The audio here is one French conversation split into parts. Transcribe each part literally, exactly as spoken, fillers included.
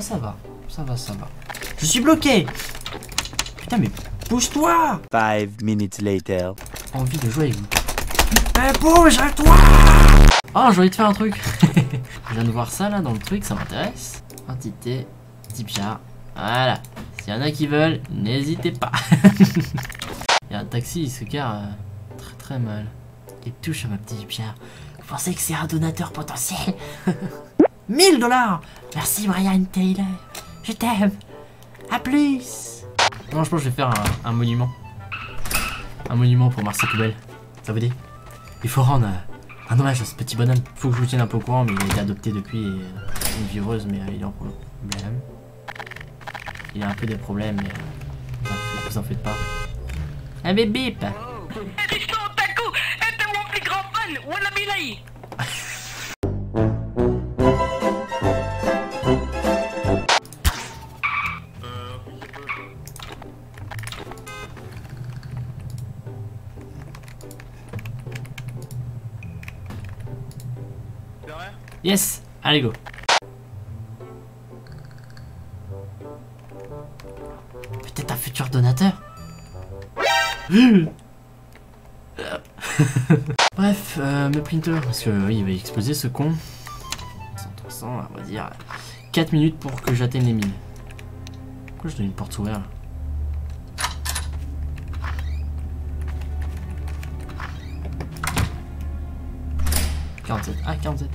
Ça va, ça va, ça va. Je suis bloqué. Putain, mais bouge-toi. Five minutes later. Envie de jouer avec vous. Mais bouge à toi. Oh, j'ai envie de faire un truc. Je viens de voir ça là dans le truc, ça m'intéresse. Entité, petit chat. Voilà. S'il y en a qui veulent, n'hésitez pas. Il y a un taxi, il se carre euh, très très mal. Il touche à ma petite pierre. Vous pensez que c'est un donateur potentiel? mille dollars. Merci Brian Taylor. Je t'aime. A plus. Non, je pense que je vais faire un, un monument. Un monument pour Marcepoubelle. Ça vous dit? Il faut rendre euh, un hommage à ce petit bonhomme. Faut que je vous tienne un peu au courant, mais il a été adopté depuis. Euh, une vivreuse, mais euh, il est en problème. Il a un peu des problèmes, mais euh, vous en faites pas. Un bip bip. Yes, allez go. Peut-être un futur donateur. Bref, euh, me printer, parce que oui, il va exploser ce con. cent, on va dire quatre minutes pour que j'atteigne les mille. Pourquoi je donne une porte ouverte? quarante-sept, ah quarante-sept.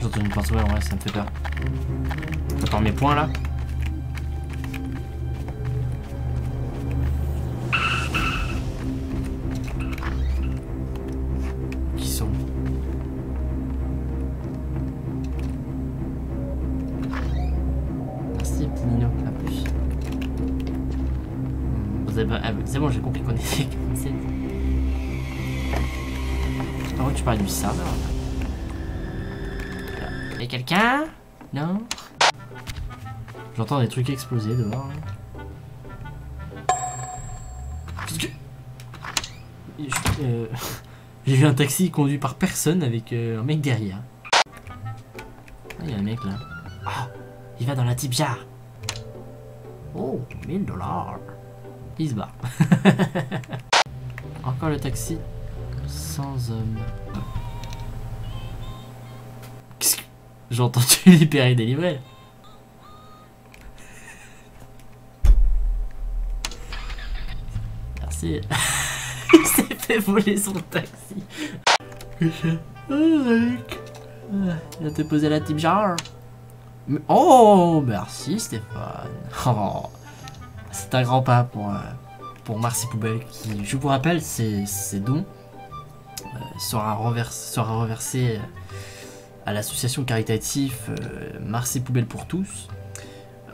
J'entends une porte ouverte, ouais, ça me fait peur. J'entends mes points là. Qui sont? Merci petit Nino, à plus. Vous avez... ah, c'est bon, j'ai compris qu'on était quarante-sept. Par contre, tu parles du serveur là. Y'a quelqu'un? Non? J'entends des trucs exploser dehors. J'ai euh, vu un taxi conduit par personne avec euh, un mec derrière. Ah, y'a un mec là. Oh, il va dans la tibia. Oh, mille dollars. Il se barre. Encore le taxi sans homme. J'ai entendu libérer des livrets. Merci. Il s'est fait voler son taxi. Il a te posé la type genre. Oh, merci Stéphane. Oh, c'est un grand pas pour, euh, pour Marcepoubelle qui, je vous rappelle, ses, ses dons euh, sera renversé. Sera renversé euh, à l'association caritative euh, Marcepoubelle pour Tous,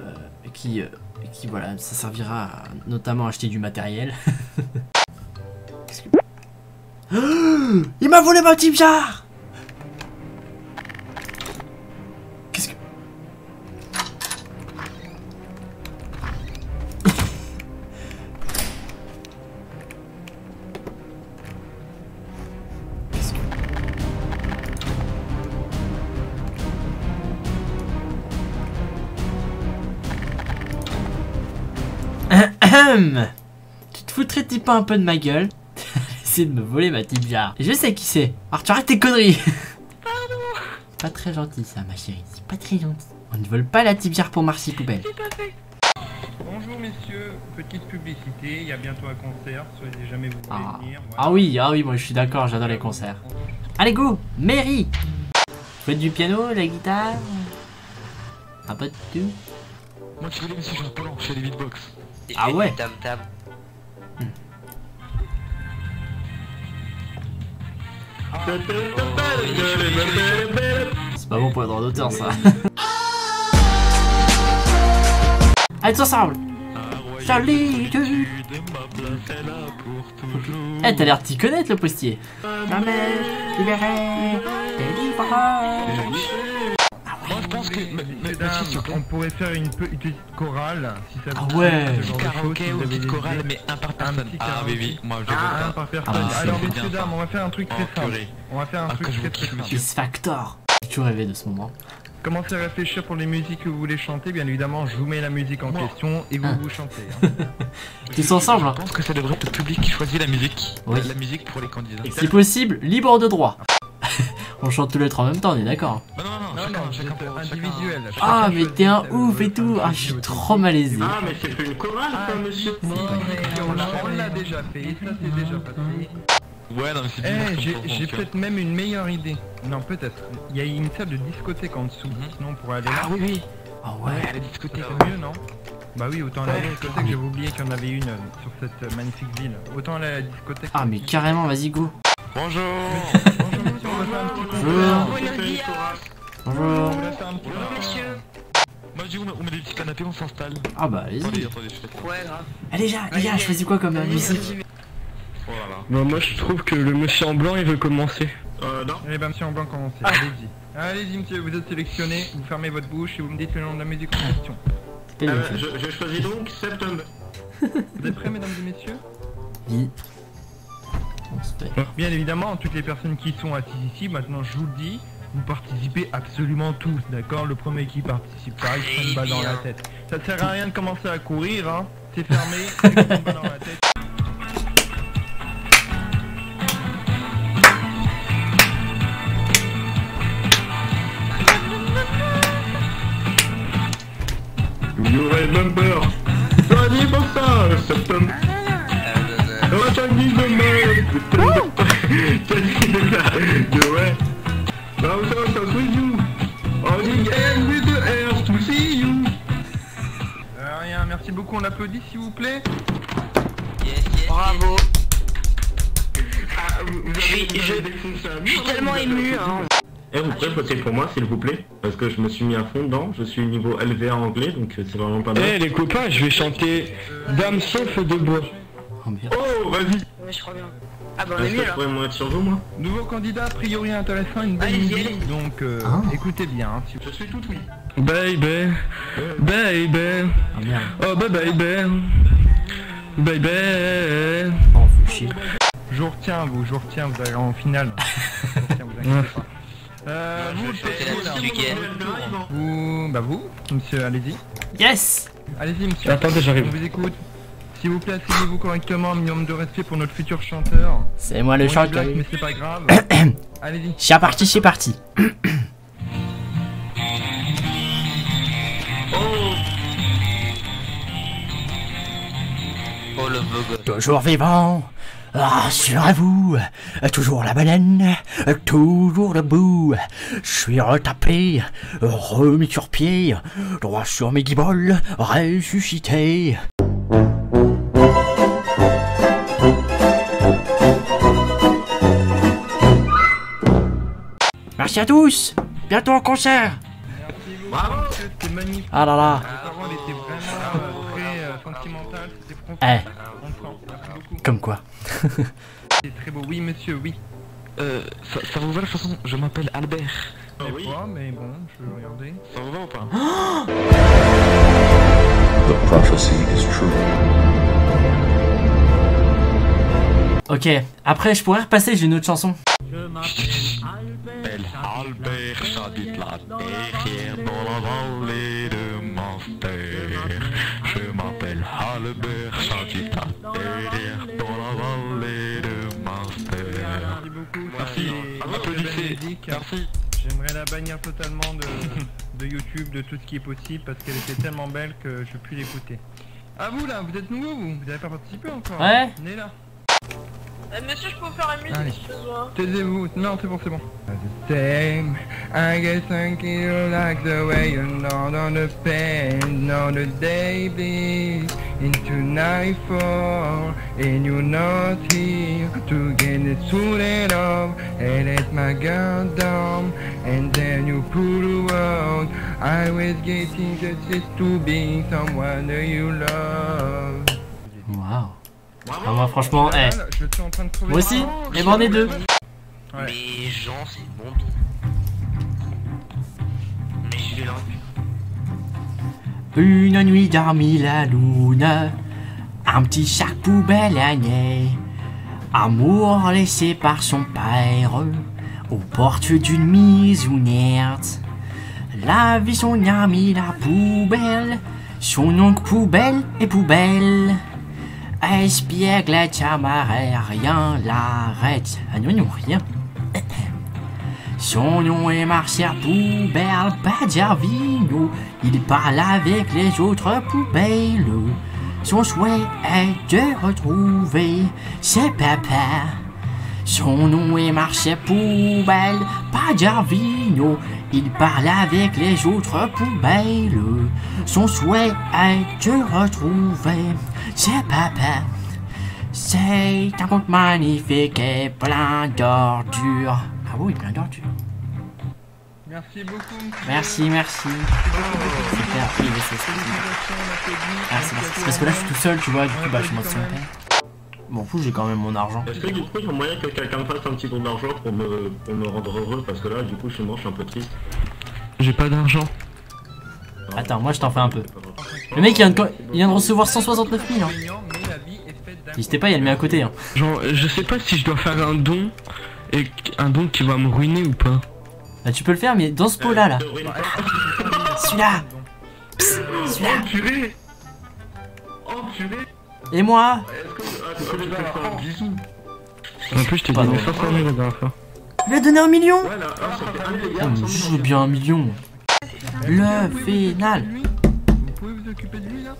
euh, qui, euh, qui voilà, ça servira à, notamment à acheter du matériel. Qu'est-ce que... oh, il m'a volé ma type jar. Qu'est-ce que... Hum, tu te foutrais-tu pas un peu de ma gueule? Essaye de me voler ma petite jarre. Je sais qui c'est. Arthur, arrête tes conneries. Pas très gentil ça, ma chérie. C'est pas très gentil. On ne vole pas la type jarre pour Marcepoubelle. Bonjour messieurs, petite publicité. Il y a bientôt un concert. Soyez jamais vous voulez ah. venir. Voilà. Ah oui, ah oui, moi je suis d'accord. J'adore les concerts. Allez go, Mary. Faites du piano, la guitare. Ah pas de tout. Moi tu voulais monsieur, je suis je fais des beatbox. Ah ouais. Tam tam. Hmm. C'est pas bon pour le droit d'auteur ça. Allez tous ensemble. Charlie. Eh t'as l'air t'y connaître le postier. Ma mère libérée, délivrée. Moi je pense que on pourrait faire une petite chorale si ça vous plaît. Ah ouais, une karaoké ou une petite chorale mais un par personne. Ah oui oui, moi je veux un par personne. Alors messieurs dames, on va faire un truc très simple. On va faire un truc très simple. X-Factor. J'ai toujours rêvé de ce moment. Commencez à réfléchir pour les musiques que vous voulez chanter. Bien évidemment, je vous mets la musique en question et vous vous chantez. Tous ensemble. Je pense que ça devrait être le public qui choisit la musique. La musique pour les candidats. Si possible, libre de droit. On chante tous les trois en même temps, on est d'accord? Non, non, non, non, individuel. Ah, mais t'es un ouf et tout. Ah, je suis trop malaisé. Ah, mais c'est plus une chorale, ça, monsieur. On l'a déjà fait, et ça, c'est déjà passé. Ouais, non, mais c'est bien. Eh, j'ai peut-être même une meilleure idée. Non, peut-être. Il y a une salle de discothèque en dessous, sinon on pourrait aller là. Ah, oui, oui. Ah, ouais. La discothèque, c'est mieux, non? Bah oui, autant aller à la discothèque, j'avais oublié qu'il y en avait une sur cette magnifique ville. Autant aller à la discothèque. Ah, mais carrément, vas-y, go. Bonjour. Bonjour. Bonjour. Bonjour monsieur. Moi je dis on met des petits canapés, on s'installe. Ah bah allez-y. Attendez, attendez, je fais. Ouais grave. Allez les gars, les gars, je choisis quoi comme musique? Voilà. Bah moi je trouve que le monsieur en blanc il veut commencer. Euh non. Eh bah monsieur en blanc commencez, allez-y. Allez-y monsieur, vous êtes sélectionné, vous fermez votre bouche et vous me dites le nom de la musique en question. Je choisis donc Septembre. Vous êtes prêts mesdames et messieurs? Oui. Bien évidemment, toutes les personnes qui sont assises ici, maintenant je vous le dis, vous participez absolument tous, d'accord? Le premier qui participe pas, il se prend une balle dans la tête. Ça ne sert à rien de commencer à courir, hein? C'est fermé, il se prend une balle dans la tête. You remember? Soyez pour ça, Septembre. Euh, rien, merci beaucoup, on applaudit s'il vous plaît. Yeah, yeah, bravo. Ah, vous, vous avez, je, je, je suis tellement ému. Hein. Eh, vous pouvez voter pour moi s'il vous plaît, parce que je me suis mis à fond dedans, je suis niveau L V A anglais, donc c'est vraiment pas mal. Eh hey, les copains, je vais chanter euh... Dame sauf de bois. Oh, oh vas-y. Mais je crois bien. Ah bah on est mieux là. Nouveau candidat, a priori intéressant, une belle musique, donc euh, ah. écoutez bien. Hein, si... Je suis tout oui. Baby, baby, oh baby, baby. Oh, faut chier. Je retiens vous, je retiens, vous allez en finale. Retiens, vous inquiétez pas. Euh, vous, vous, bah vous, monsieur, allez-y. Yes. Allez-y, monsieur. Attendez, j'arrive. On vous écoute. S'il vous plaît, asseyez-vous correctement, un minimum de respect pour notre futur chanteur. C'est moi le bon, chanteur. Mais c'est pas grave. Allez-y. C'est parti, c'est parti. Oh. Oh le bug. Toujours vivant. Rassurez-vous, toujours la baleine, toujours debout. Je suis retapé, remis sur pied, droit sur mes guiboles, ressuscité. Merci à tous. Bientôt en concert. Bravo. Ah là là. Eh. Comme quoi. C'est très beau. Oui monsieur, oui. Euh, ça, ça vous va la façon? Je m'appelle Albert. Oh, oui. Pas, mais bon, je vais regarder. Ça vous va ou pas? The prophecy is true. Ok. Après, je pourrais repasser. J'ai une autre chanson. Je m'appelle Albert, j'habite la derrière dans la vallée de Munster. Je m'appelle Albert, j'habite Car j'aimerais la bannir totalement de, de YouTube, de tout ce qui est possible, parce qu'elle était tellement belle que je puis l'écouter. Ah vous là, vous êtes nouveau vous, vous n'avez pas participé encore. Ouais. On est là. Euh, monsieur, je peux vous faire une musique si besoin. Taisez-vous, non c'est bon, c'est bon. Same, I guess I can like the way you're not on the pain, not the day bleeds into nightfall, and you're not here to get it suited up, and it's my goddamn, and then you pull around, I was getting just to being someone that you love. Wow. Ah moi franchement, eh, moi aussi, et bon on est deux. Mais Jean c'est bon dos. Mais je vais l'enlever. Une nuit dormi la lune, un petit sac poubelle agnée, amour laissé par son père aux portes d'une misounette. La vie son ami la poubelle, son oncle poubelle et poubelle. Espiègle la camarade, rien l'arrête. Ah non, non, rien. Son nom est Marcepoubelle, pas d'Hervino. Il parle avec les autres poubelles. Son souhait est de retrouver ses papas. Son nom est Marcepoubelle, pas d'Hervino. Il parle avec les autres poubelles. Son souhait est de retrouver ses papas. C'est un conte magnifique et plein d'ordures. Ah oui, plein d'ordures. Merci beaucoup. Merci, merci. Super, oui, c'est ça. Merci, merci. Parce que là, je suis tout seul, tu vois, du coup, bah, je suis mort de son père. M'en fous, j'ai quand même mon argent. Est-ce que du coup, il y a moyen que quelqu'un me fasse un petit don d'argent pour me, pour me rendre heureux? Parce que là, du coup, je suis mort, je suis un peu triste. J'ai pas d'argent. Attends, moi je t'en fais un peu. Le mec il vient de, il vient de recevoir cent soixante-neuf mille. N'hésitez hein. Pas, il y a le mien à côté. Hein. Genre, je sais pas si je dois faire un don et un don qui va me ruiner ou pas. Bah, tu peux le faire, mais dans ce pot là. Là. Celui-là. Celui-là. Oh purée. Oh purée. Et moi. En plus, je t'ai donné cinq cent mille la dernière fois. Tu lui as donné un million. Je veux bien un million. Le final.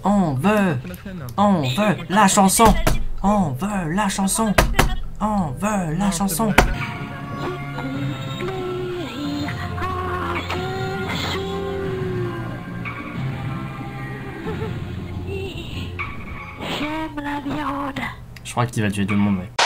On veut, on veut la chanson. On veut la chanson. On veut la chanson. Je crois qu'il va tuer tout le monde, mec.